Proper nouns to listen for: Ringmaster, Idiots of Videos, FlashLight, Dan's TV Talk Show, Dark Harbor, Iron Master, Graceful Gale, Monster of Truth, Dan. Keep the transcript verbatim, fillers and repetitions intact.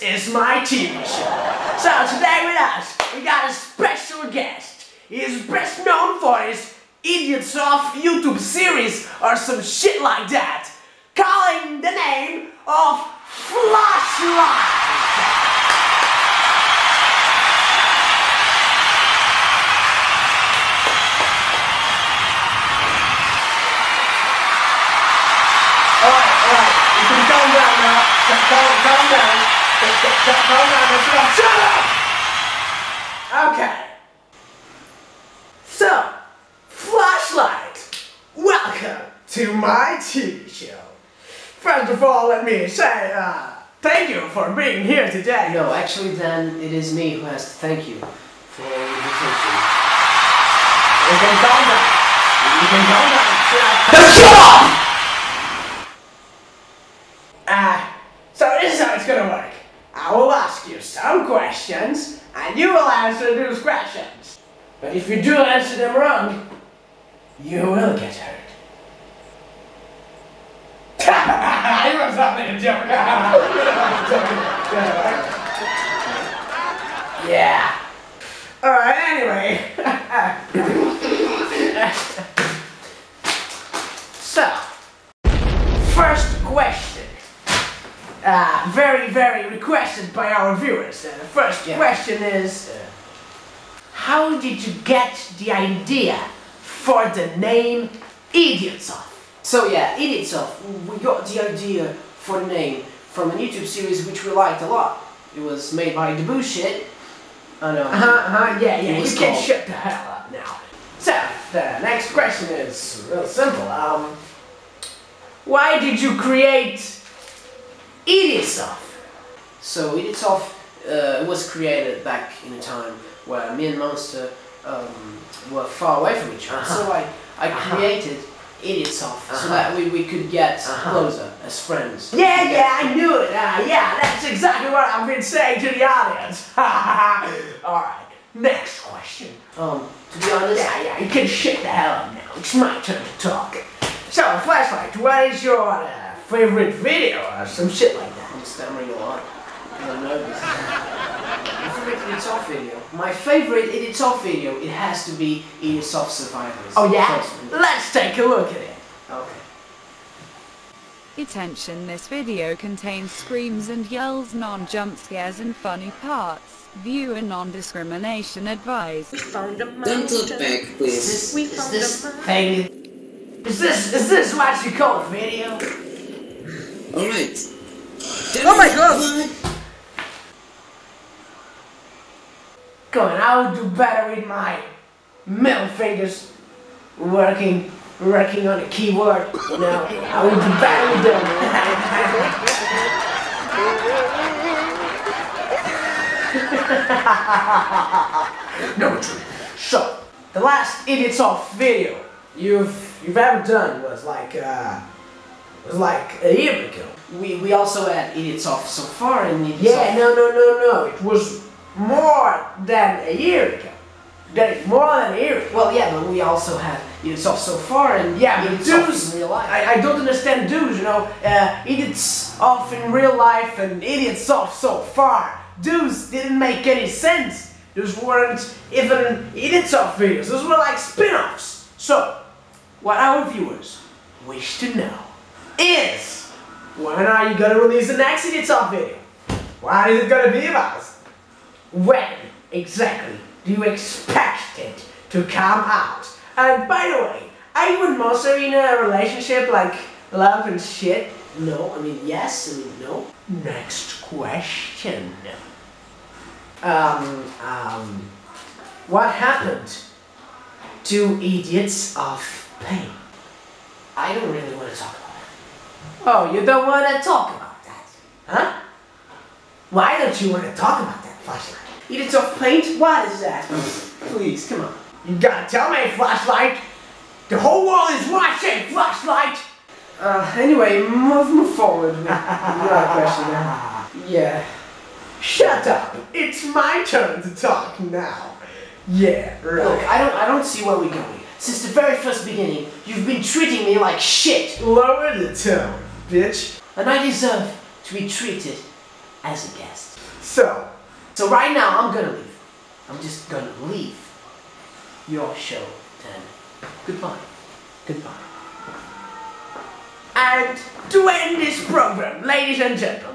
This is my T V show. So today with us, we got a special guest. He is best known for his Idiots of YouTube series or some shit like that, calling the name of FlashLight. Calm down now. Calm, calm down. Calm down. Shut up! Okay. So, Flashlight, welcome to my T V show. First of all, let me say uh, thank you for being here today. No, actually, Dan, it is me who has to thank you for the invitation. You can calm down. You can calm down. Shut up! Uh, so this is how it's gonna work. I will ask you some questions, and you will answer those questions. But if you do answer them wrong, you will get hurt. It was only a joke. Yeah. Alright, anyway. So, first question. Uh, very, very requested by our viewers. Uh, the first yeah. question is, uh, how did you get the idea for the name Idiots of? So yeah, Idiots of, we got the idea for the name from a YouTube series which we liked a lot. It was made by the bullshit. I know. Uh-huh, uh-huh, yeah, yeah, you can shut the hell up now. So, the next question is real simple. Um, why did you create Idiots of? So Idiots of uh, was created back in a time where me and Monster um, were far away from each other. Uh-huh. So I, I uh-huh. created Idiots of uh-huh. so that we, we could get uh-huh. closer as friends. Yeah, yeah, I knew it. Uh, yeah, that's exactly what I've been saying to the audience. Alright, next question. Um, to be honest... Yeah, yeah, you can shit the hell up now. It's my turn to talk. So, Flashlight, what is your... Uh, favorite video or some shit like that? I'm stammering a lot. I don't know this. My favorite Idiots of video. My favorite Idiots of video, it has to be Idiots of Survivors. Oh yeah? Let's take a look at it. Okay. Attention, this video contains screams and yells, non-jump scares and funny parts. Viewer non-discrimination advised. We found a monster. Don't look back, please. Is this, we found is this a thing? Is this, is this what you call a video? Alright. Oh my god! Come on, I'll do better with my middle fingers working working on a keyboard. No, I will do better with them. No truth. So the last Idiots of video you've you've ever done was like uh It was like a year ago. We, we also had Idiots of so far and Idiots Yeah, off. no, no, no, no. It was more than a year ago. That more than a year ago. Well, yeah, but we also had Idiots of so far and yeah, Idiots of in real life. I, I don't understand dudes, you know. Uh, Idiots of in real life and Idiots of so far. Dudes didn't make any sense. Those weren't even Idiots of videos. Those were like spin-offs. So, what our viewers wish to know is, when are you gonna release the next Idiots of video? What is it gonna be about? When exactly do you expect it to come out? And by the way, are you and Monster in a relationship like love and shit? No, I mean yes, I mean no. Next question. Um, um, what happened to Idiots of Pain? I don't really want to talk about it. Oh, you don't want to talk about that, huh? Why don't you want to talk about that, Flashlight? Idiots of Paint? What is that? Please, come on. You gotta tell me, Flashlight! The whole world is watching, Flashlight! Uh, anyway, move, move forward with another question now. Yeah. Shut up! It's my turn to talk now. Yeah, right. Look, I don't, I don't see where we're going. Since the very first beginning, you've been treating me like shit. Lower the tone, bitch. And I deserve to be treated as a guest. So, so right now I'm gonna leave. I'm just gonna leave your show and goodbye. Goodbye. And to end this program, ladies and gentlemen,